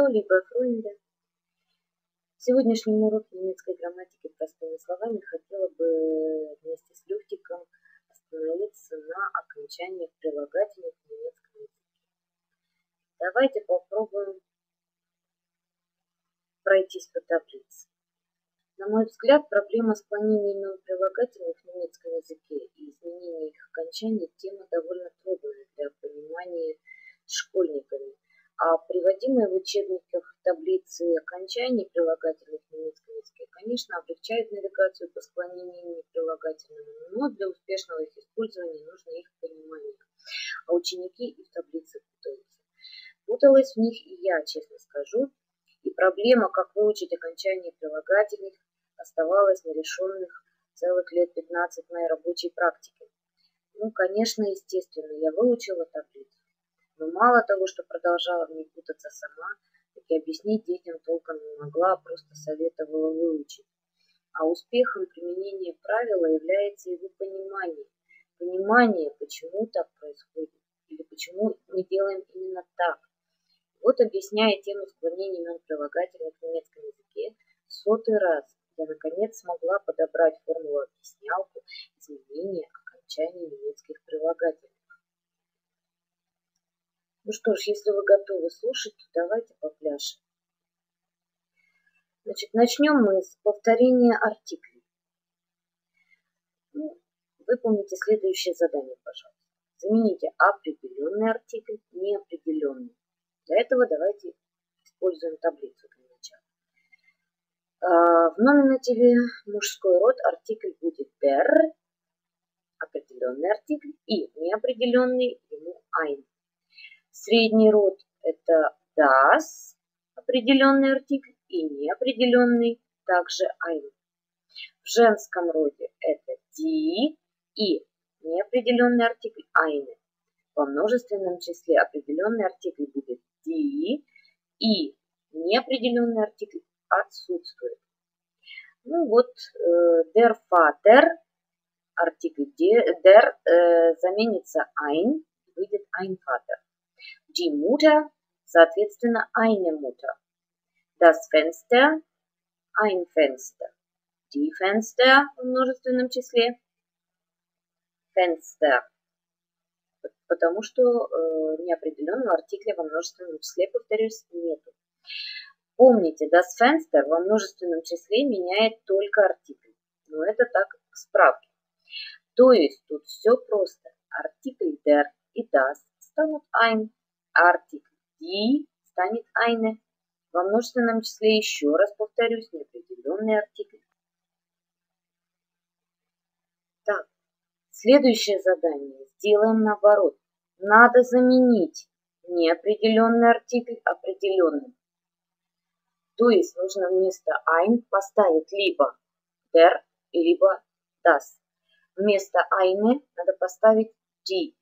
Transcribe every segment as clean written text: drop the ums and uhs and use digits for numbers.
Hello, liebe Freunde. В сегодняшнем уроке немецкой грамматики простыми словами хотела бы вместе с Люфтиком остановиться на окончании прилагательных в немецком языке. Давайте попробуем пройтись по таблице. На мой взгляд, проблема склонения имен прилагательных в немецком языке и изменения их окончаний тема довольно трудная для понимания школьниками. А приводимые в учебниках таблицы окончаний прилагательных в немецком языке, конечно, облегчают навигацию по склонению прилагательным, но для успешного их использования нужно их понимание. А ученики и в таблице путаются. Путалась в них и я, честно скажу, и проблема, как выучить окончание прилагательных, оставалась нерешенных целых лет 15 моей рабочей практики. Ну, конечно, естественно, я выучила таблицу. Но мало того, что продолжала в ней путаться сама, так и объяснить детям толком не могла, просто советовала выучить. А успехом применения правила является его понимание. Понимание, почему так происходит, или почему мы делаем именно так. Вот, объясняя тему склонения имен прилагательных в немецком языке, в 100-й раз я, наконец, смогла подобрать формулу-объяснялку изменения окончаний немецких прилагательных. Ну что ж, если вы готовы слушать, то давайте попляшем. Значит, начнем мы с повторения артиклей. Ну, выполните следующее задание, пожалуйста. Замените определенный артикль неопределенный. Для этого давайте используем таблицу для начала. В номинативе мужской род артикль будет der, определенный артикль, и неопределенный ему ein. Средний род это das, определенный артикль, и неопределенный также ein. В женском роде это die и неопределенный артикль eine. Во множественном числе определенный артикль будет die и неопределенный артикль отсутствует. Ну вот, der Vater, артикль der заменится ein, выйдет ein Vater. Die Mutter, соответственно, eine Mutter. Das Fenster, ein Fenster. Die Fenster в множественном числе, Fenster. Потому что неопределенного артикля во множественном числе, повторюсь, нету. Помните, das Fenster во множественном числе меняет только артикль. Но это так, к справке. То есть тут все просто. Артикль der и das станут ein, артикль die станет eine. Во множественном числе, еще раз повторюсь, неопределенный артикль. Так, следующее задание сделаем наоборот. Надо заменить неопределенный артикль определенным. То есть нужно вместо ein поставить либо der, либо das. Вместо eine надо поставить die.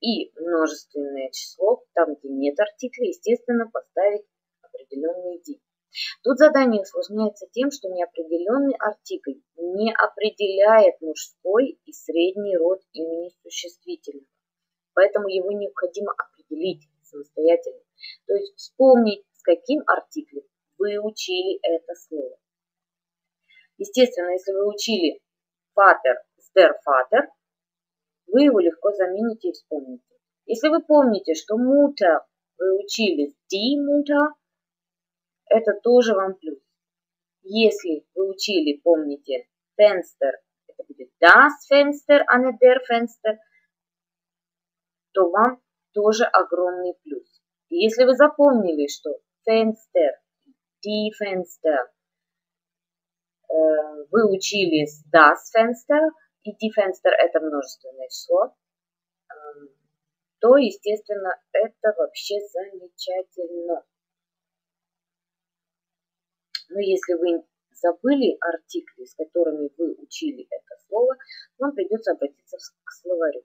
И множественное число, там где нет артикля, естественно, поставить определенный die. Тут задание усложняется тем, что неопределенный артикль не определяет мужской и средний род имени существительного. Поэтому его необходимо определить самостоятельно. То есть вспомнить, с каким артиклем вы учили это слово. Естественно, если вы учили Vater с der Vater, вы его легко замените и вспомните. Если вы помните, что Mutter вы учили die Mutter, это тоже вам плюс. Если вы учили, помните, Fenster, это будет das Fenster, а не der Fenster, то вам тоже огромный плюс. И если вы запомнили, что Fenster, die Fenster вы учили с das Fenster, и die Fenster это множественное число, то, естественно, это вообще замечательно. Но если вы забыли артикли, с которыми вы учили это слово, вам придется обратиться к словарю.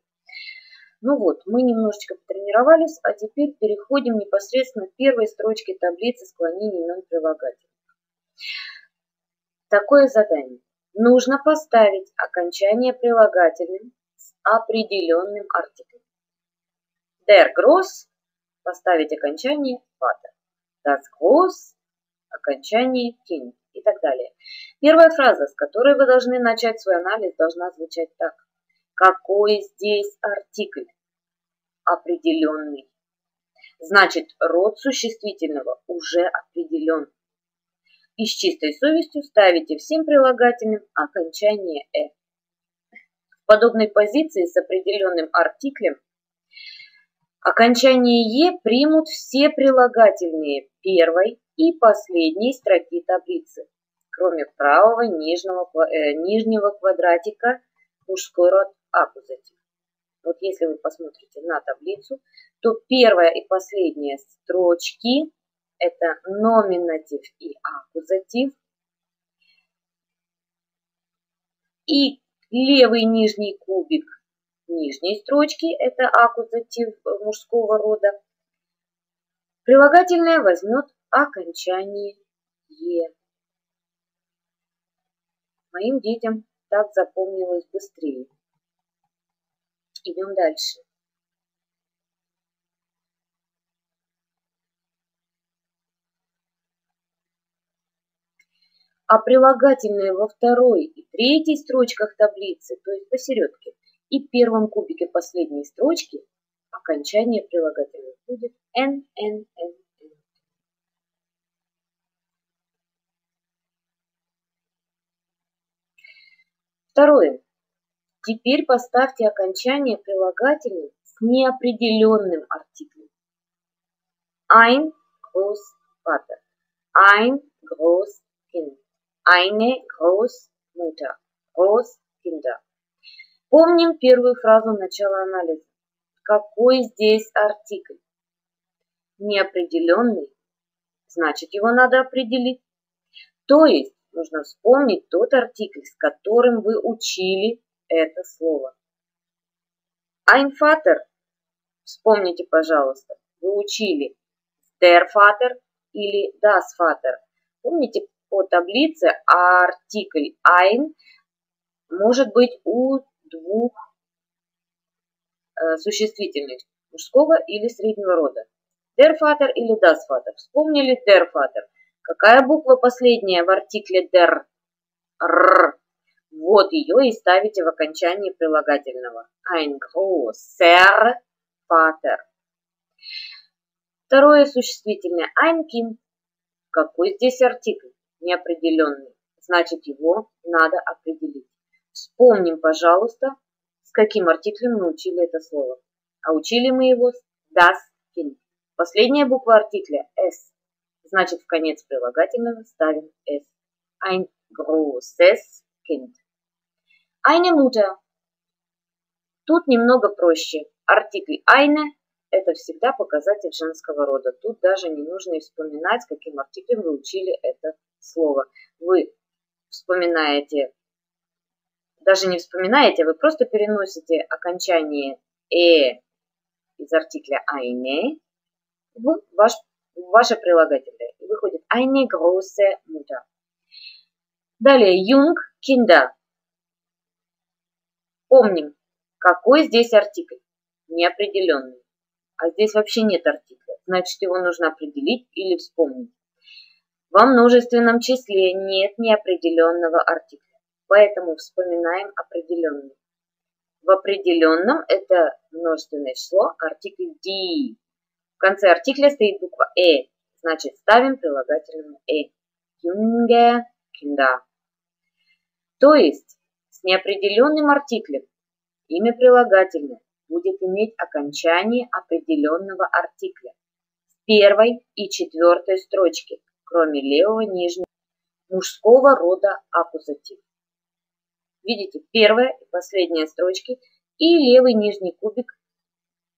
Ну вот, мы немножечко потренировались, а теперь переходим непосредственно к первой строчке таблицы склонения имен прилагательных. Такое задание. Нужно поставить окончание прилагательным с определенным артиклем. Der Groß, поставить окончание Vater. досквоз, окончание, тень и так далее. Первая фраза, с которой вы должны начать свой анализ, должна звучать так. Какой здесь артикль? Определенный. Значит, род существительного уже определен. И с чистой совестью ставите всем прилагательным окончание «э». В подобной позиции с определенным артиклем окончание «е» примут все прилагательные первой и последней строки таблицы, кроме правого нижнего квадратика мужской род аккузатив. Вот если вы посмотрите на таблицу, то первая и последняя строчки – это номинатив и аккузатив. И левый нижний кубик нижней строчки – это аккузатив мужского рода. Прилагательное возьмет окончание «е». Моим детям так запомнилось быстрее. Идем дальше. А прилагательные во второй и третьей строчках таблицы, то есть посередке, и первом кубике последней строчки, окончание прилагательных будет «н», «н», «н». Второе. Теперь поставьте окончание прилагательным с неопределенным артиклем. Ein Großvater, ein Großkind, eine Großmutter, Großkinder. Помним первую фразу начала анализа. Какой здесь артикль? Неопределенный, значит его надо определить. То есть нужно вспомнить тот артикль, с которым вы учили это слово. Ein Vater, вспомните, пожалуйста, вы учили der Vater или das Vater. Помните, по таблице артикль ein может быть у двух существительных, мужского или среднего рода. Der Vater или das Vater. Вспомнили der Vater. Какая буква последняя в артикле der? Р. Вот ее и ставите в окончании прилагательного. Ein großer Vater. Второе существительное. Ein Kind. Какой здесь артикль? Неопределенный. Значит, его надо определить. Вспомним, пожалуйста, с каким артиклем мы учили это слово. А учили мы его с das Kind. Последняя буква артикля S. Значит, в конец прилагательного ставим S. Ein großes Kind. Eine Mutter. Тут немного проще. Артикль eine – это всегда показатель женского рода. Тут даже не нужно и вспоминать, каким артиклем вы учили это слово. Вы вспоминаете, даже не вспоминаете, вы просто переносите окончание «э» из артикля eine в ваше прилагательное. И выходит eine große Mutter. Далее jung kinder. Помним, какой здесь артикль? Неопределенный. А здесь вообще нет артикля. Значит, его нужно определить или вспомнить. Во множественном числе нет неопределенного артикля. Поэтому вспоминаем определенный. В определенном это множественное число, артикль die. В конце артикля стоит буква «э», значит, ставим прилагательное «э». Junge Kinder. То есть, с неопределенным артиклем имя прилагательное будет иметь окончание определенного артикля в первой и четвертой строчке, кроме левого нижнего мужского рода аккузатив. Видите, первая и последняя строчки и левый нижний кубик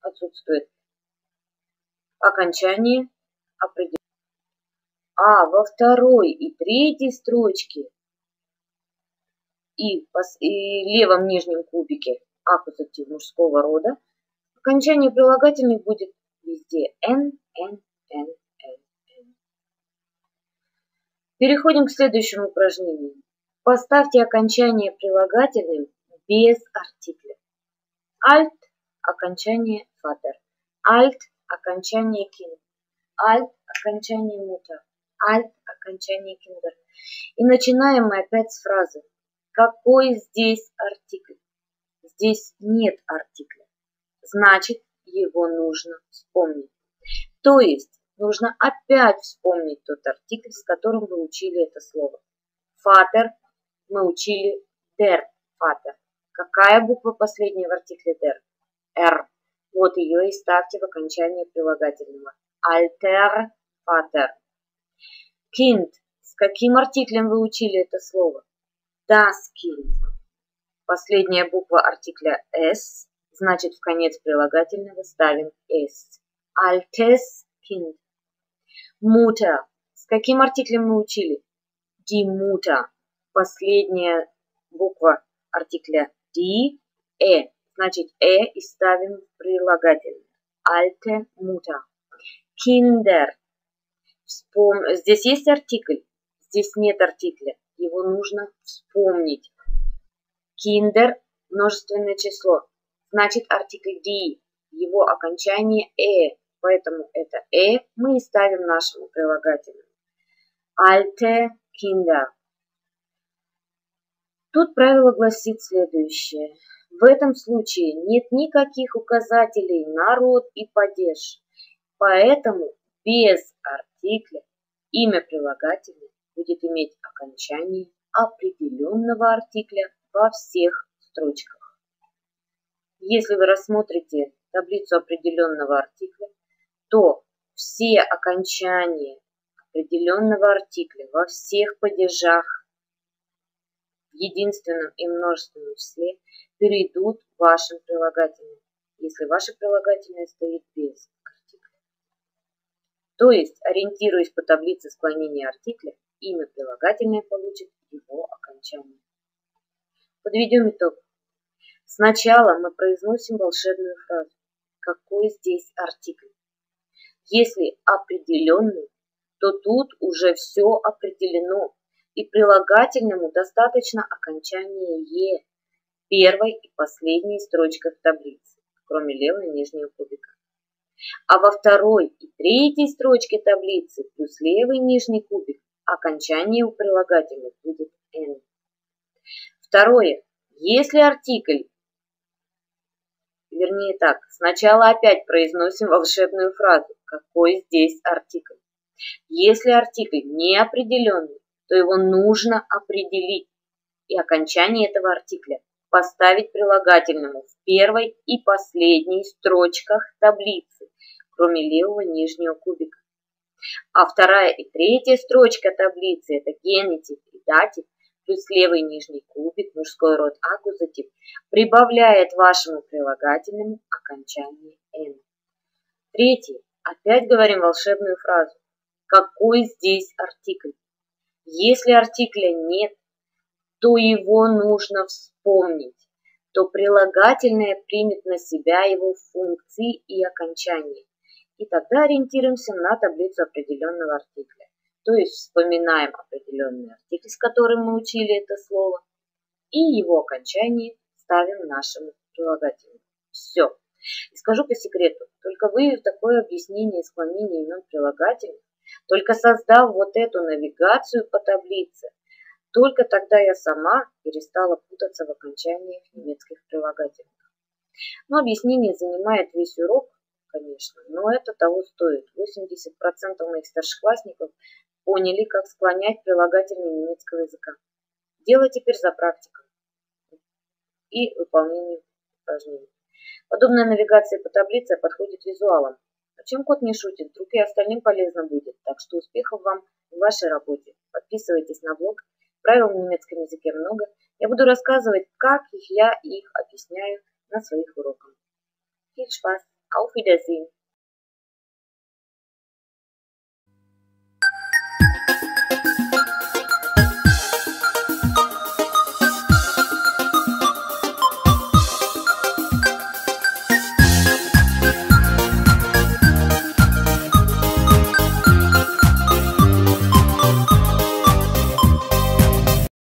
отсутствует. Окончание определенного. А во второй и третьей строчке и в левом нижнем кубике аккузатив мужского рода окончание прилагательных будет везде «н», «н», «н», «н», «н». Переходим к следующему упражнению. Поставьте окончание прилагательным без артикля. Alt – окончание «vater». Alt – окончание «kind». Alt, окончание Mutter, Alt, окончание Kinder. И начинаем мы опять с фразы. Какой здесь артикль? Здесь нет артикля. Значит, его нужно вспомнить. То есть, нужно опять вспомнить тот артикль, с которым вы учили это слово. Vater мы учили der Vater. Какая буква последняя в артикле der? R. Вот ее и ставьте в окончание прилагательного. Alter Vater. Kind. С каким артиклем вы учили это слово? Das Kind. Последняя буква артикля S, значит, в конец прилагательного ставим S. Altes Kind. Mutter. С каким артиклем мы учили? Die Mutter. Последняя буква артикля die, e, значит, e и ставим в прилагательное. Alte Mutter. Kinder. Здесь есть артикль, здесь нет артикля. Его нужно вспомнить. Kinder – множественное число, значит, артикль die, его окончание e, поэтому это e мы и ставим нашему прилагательному. Alte Kinder. Тут правило гласит следующее. В этом случае нет никаких указателей на род и падеж. Поэтому без артикля имя прилагательного будет иметь окончание определенного артикля во всех строчках. Если вы рассмотрите таблицу определенного артикля, то все окончания определенного артикля во всех падежах в единственном и множественном числе перейдут к вашим прилагательным, если ваше прилагательное стоит без артикля. То есть, ориентируясь по таблице склонения артикля, имя прилагательное получит его окончание. Подведем итог. Сначала мы произносим волшебную фразу. Какой здесь артикль? Если определенный, то тут уже все определено. И прилагательному достаточно окончания «е» первой и последней строчках таблицы, кроме левой нижнего кубика. А во второй и третьей строчке таблицы плюс левый нижний кубик окончание у прилагательных будет «н». Второе. Если артикль, вернее так, сначала опять произносим волшебную фразу «Какой здесь артикль?». Если артикль неопределенный, то его нужно определить и окончание этого артикля поставить прилагательному в первой и последней строчках таблицы, кроме левого нижнего кубика. А вторая и третья строчка таблицы – это генитив и датив, плюс левый нижний кубик, мужской род аккузатив, прибавляет вашему прилагательному окончание «н». Третье. Опять говорим волшебную фразу. Какой здесь артикль? Если артикля нет, то его нужно вспомнить, то прилагательное примет на себя его функции и окончания. И тогда ориентируемся на таблицу определенного артикля. То есть вспоминаем определенный артикль, с которым мы учили это слово, и его окончание ставим нашему прилагательному. Все. И скажу по секрету, только вы в такое объяснение склонения имен прилагательных, только создав вот эту навигацию по таблице, только тогда я сама перестала путаться в окончаниях немецких прилагательных. Но объяснение занимает весь урок, конечно, но это того стоит. 80% моих старшеклассников поняли, как склонять прилагательные немецкого языка. Дело теперь за практикой и выполнением упражнений. Подобная навигация по таблице подходит визуалам. А чем кот не шутит, вдруг и остальным полезно будет. Так что успехов вам в вашей работе. Подписывайтесь на блог. Правил в немецком языке много. Я буду рассказывать, как я их объясняю на своих уроках. Viel Spaß. Auf Wiedersehen.